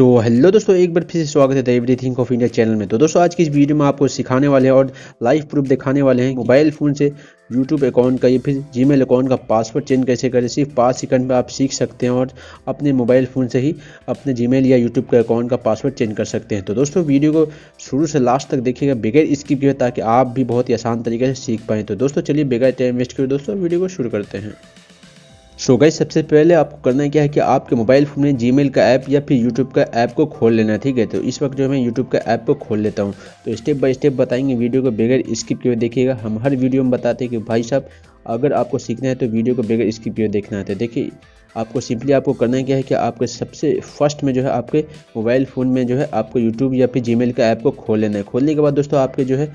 Hello दोस्तों, एक बार फिर से स्वागत है एवरीथिंग ऑफ इंडिया चैनल में। तो दोस्तों, आज की इस वीडियो में आपको सिखाने वाले हैं और लाइव प्रूफ दिखाने वाले हैं मोबाइल फ़ोन से यूट्यूब अकाउंट का या फिर जीमेल अकाउंट का पासवर्ड चेंज कैसे करें। सिर्फ 5 सेकंड में आप सीख सकते हैं और अपने मोबाइल फ़ोन से ही अपने जीमेल या यूट्यूब के अकाउंट का पासवर्ड चेंज कर सकते हैं। तो दोस्तों, वीडियो को शुरू से लास्ट तक देखिएगा बगैर स्किप किए ताकि आप भी बहुत ही आसान तरीके से सीख पाएँ। तो दोस्तों, चलिए बगैर टाइम वेस्ट करें, दोस्तों वीडियो को शुरू करते हैं। सो गाइस, सबसे पहले आपको करना क्या है कि आपके मोबाइल फ़ोन में जीमेल का ऐप या फिर यूट्यूब का ऐप को खोल लेना है। ठीक है, तो इस वक्त जो है मैं यूट्यूब का ऐप को खोल लेता हूं। तो स्टेप बाय स्टेप बताएंगे, वीडियो को बगैर स्किप किए देखिएगा। हम हर वीडियो में बताते हैं कि भाई साहब अगर आपको सीखना है तो वीडियो को बगैर स्किप किए देखना है। तो देखिए, आपको सिंपली आपको करना क्या है कि आपके सबसे फर्स्ट में जो है आपके मोबाइल फ़ोन में जो है आपको यूट्यूब या फिर जीमेल का ऐप को खोल लेना है। खोलने के बाद दोस्तों आपके जो है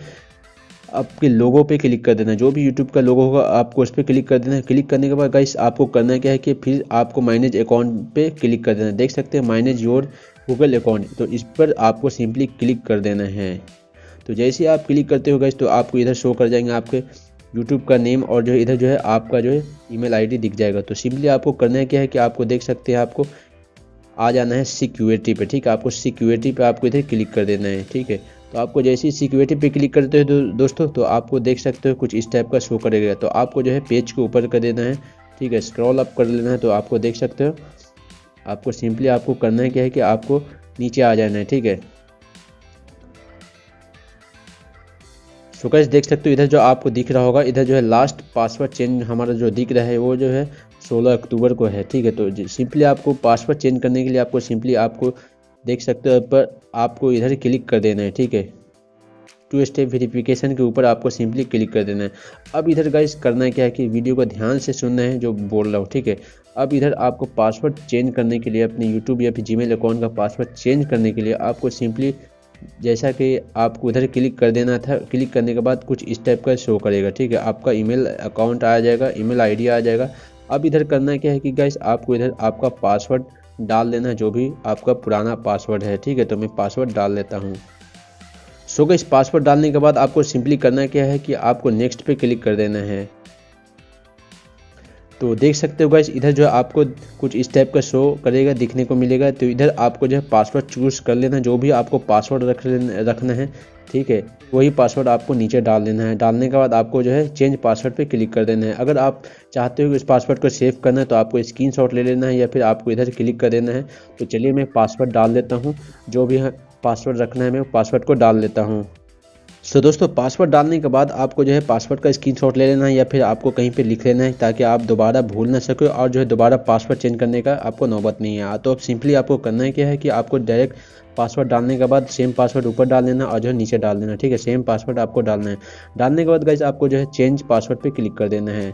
आपके लोगों पे क्लिक कर देना है। जो भी YouTube का लोगो होगा आपको उस पर क्लिक कर देना है। क्लिक करने के बाद गाइस आपको करना क्या है कि फिर आपको मैनेज अकाउंट पे क्लिक कर देना है। देख सकते हैं मैनेज योर गूगल अकाउंट, तो इस पर आपको सिंपली क्लिक कर देना है। तो जैसे ही आप क्लिक करते हो गाइस तो आपको इधर शो कर जाएंगे आपके YouTube का नेम और जो इधर जो है आपका जो है ईमेल आईडी दिख जाएगा। तो सिंपली आपको करना क्या है कि आपको देख सकते हैं आपको आ जाना है सिक्योरिटी पे। ठीक है, आपको सिक्योरिटी पे आपको इधर क्लिक कर देना है। ठीक है, तो आपको जैसे ही सिक्योरिटी पे क्लिक करते हो दोस्तों तो आपको देख सकते हो कुछ इस टाइप का शो करेगा। तो आपको जो है पेज के ऊपर कर देना है। ठीक है, स्क्रॉल अप कर लेना है। तो आपको देख सकते हो आपको सिंपली आपको करना है क्या है कि आपको नीचे आ जाना है। ठीक है, तो गाइस देख सकते हो इधर जो आपको दिख रहा होगा इधर जो है लास्ट पासवर्ड चेंज हमारा जो दिख रहा है वो जो है 16 अक्टूबर को है। ठीक है, तो सिंपली आपको पासवर्ड चेंज करने के लिए आपको सिंपली आपको देख सकते हो पर आपको इधर क्लिक कर देना है। ठीक है, 2 स्टेप वेरिफिकेशन के ऊपर आपको सिंपली क्लिक कर देना है। अब इधर गाइस करना क्या है कि वीडियो को ध्यान से सुनना है जो बोल रहा हूँ। ठीक है, अब इधर आपको पासवर्ड चेंज करने के लिए अपने यूट्यूब या फिर जीमेल अकाउंट का पासवर्ड चेंज करने के लिए आपको सिंपली जैसा कि आपको उधर क्लिक कर देना था। क्लिक करने के बाद कुछ इस टाइप का शो करेगा। ठीक है, आपका ईमेल अकाउंट आ जाएगा, ईमेल आईडी आ जाएगा। अब इधर करना क्या है कि गाइस आपको इधर आपका पासवर्ड डाल देना है, जो भी आपका पुराना पासवर्ड है। ठीक है, तो मैं पासवर्ड डाल लेता हूँ। सो गाइस पासवर्ड डालने के बाद आपको सिंपली करना क्या है कि आपको नेक्स्ट पे क्लिक कर देना है। तो देख सकते हो गाइस इधर जो आपको कुछ इस टाइप का शो करेगा, दिखने को मिलेगा। तो इधर आपको जो है पासवर्ड चूज़ कर लेना, जो भी आपको पासवर्ड रखना है। ठीक है, वही पासवर्ड आपको नीचे डाल देना है। डालने के बाद आपको जो है चेंज पासवर्ड पे क्लिक कर देना है। अगर आप चाहते हो कि इस पासवर्ड को सेव करना है तो आपको स्क्रीनशॉट ले लेना है या फिर आपको इधर क्लिक कर देना है। तो चलिए मैं पासवर्ड डाल देता हूँ, जो भी पासवर्ड रखना है मैं पासवर्ड को डाल लेता हूँ। सो दोस्तों, पासवर्ड डालने के बाद आपको जो है पासवर्ड का स्क्रीनशॉट ले लेना है या फिर आपको कहीं पे लिख लेना है ताकि आप दोबारा भूल ना सको और जो है दोबारा पासवर्ड चेंज करने का आपको नौबत नहीं है। तो अब सिंपली आपको करना है क्या है कि आपको डायरेक्ट पासवर्ड डालने के बाद सेम पासवर्ड ऊपर डाल देना और जो है नीचे डाल देना। ठीक है, सेम पासवर्ड आपको डालना है। डालने के बाद गाइस आपको जो है चेंज पासवर्ड पर क्लिक कर देना है।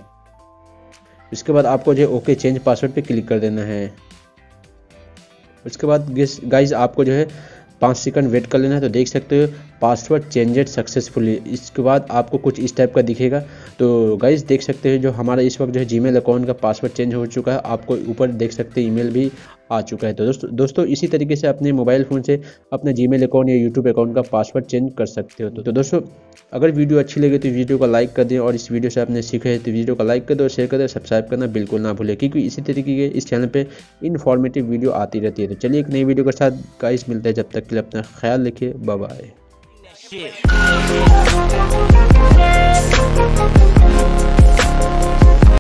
इसके बाद आपको जो है ओके चेंज पासवर्ड पर क्लिक कर देना है। उसके बाद गाइस आपको जो है 5 सेकंड वेट कर लेना है। तो देख सकते हो पासवर्ड चेंजेड सक्सेसफुली। इसके बाद आपको कुछ इस टाइप का दिखेगा। तो गाइस देख सकते हो जो हमारा इस वक्त जो है जीमेल अकाउंट का पासवर्ड चेंज हो चुका है। आपको ऊपर देख सकते हैं ईमेल भी आ चुका है। तो दोस्तों इसी तरीके से अपने मोबाइल फ़ोन से अपने जीमेल अकाउंट या यूट्यूब अकाउंट का पासवर्ड चेंज कर सकते हो। तो दोस्तों, अगर वीडियो अच्छी लगे तो वीडियो को लाइक कर दें और इस वीडियो से आपने सीखा है तो वीडियो को लाइक कर दो और शेयर कर दो। सब्सक्राइब करना बिल्कुल ना भूलें क्योंकि इसी तरीके के इस चैनल पर इन्फॉर्मेटिव वीडियो आती रहती है। तो चलिए एक नई वीडियो के साथ गाइस मिलते हैं। जब तक के लिए अपना ख्याल रखिए, बाय बाय।